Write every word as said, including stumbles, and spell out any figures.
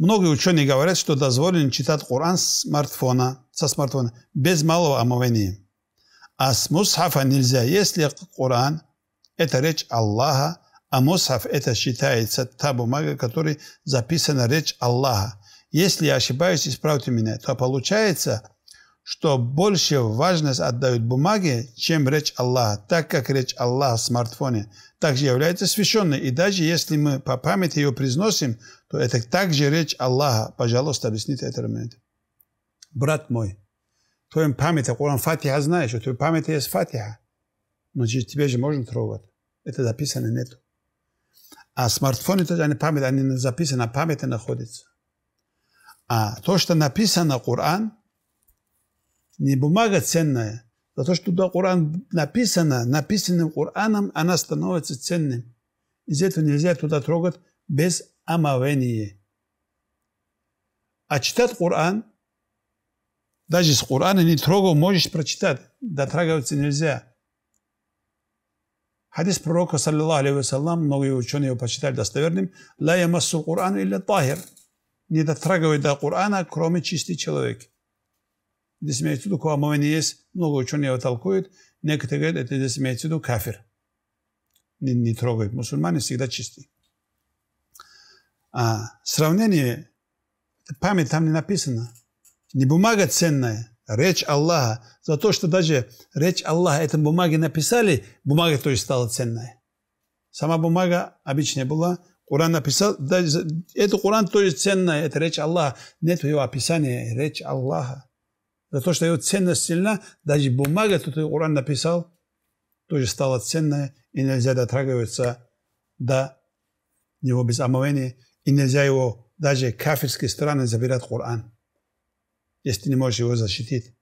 Много ученые говорят, что дозволено читать Коран с смартфона, со смартфона без малого омовения. А с мусхафа нельзя. Если Коран – это речь Аллаха, а мусхаф – это считается та бумага, в которой записана речь Аллаха. Если я ошибаюсь, исправьте меня, то получается, что больше важность отдают бумаге, чем речь Аллаха, так как речь Аллаха в смартфоне также является священной. И даже если мы по памяти ее произносим, то это также речь Аллаха. Пожалуйста, объясните этот момент. Брат мой, в твоем памяти Коран Фатиа знаешь, у твоей памяти есть Фатиа. Но тебе же можно трогать. Это записано нет. А в смартфоне тоже они память, они записаны, а память находится. А то, что написано в Коран, не бумага ценная. За то, что туда Коран написано, написанным Кораном, она становится ценным. Из этого нельзя туда трогать без омовения. А читать Коран, даже с Корана не трогал, можешь прочитать. Дотрагиваться нельзя. Хадис пророка, саллаллаху алейхи ва саллам, многие ученые его почитали достоверным. «Ла ямассу Коран илля тахир». Не дотрагивай до Корана, кроме чистый человек. Здесь имеется в виду, у омовения есть, много ученых его толкуют. Некоторые говорят, это здесь имеется в виду кафир. Не, не трогай. Мусульмане всегда чистые. А сравнение, память там не написано. Не бумага ценная, речь Аллаха. За то, что даже речь Аллаха, этой бумаги написали, бумага тоже стала ценной. Сама бумага обычная была. Коран написал, даже, это Коран тоже ценная, это речь Аллаха. Нет его описания, речь Аллаха. За то, что его ценность сильна, даже бумага, которую Коран написал, тоже стала ценная, и нельзя дотрагиваться до него без омовения, и нельзя его, даже кафирские страны забирать Коран, если не можешь его защитить.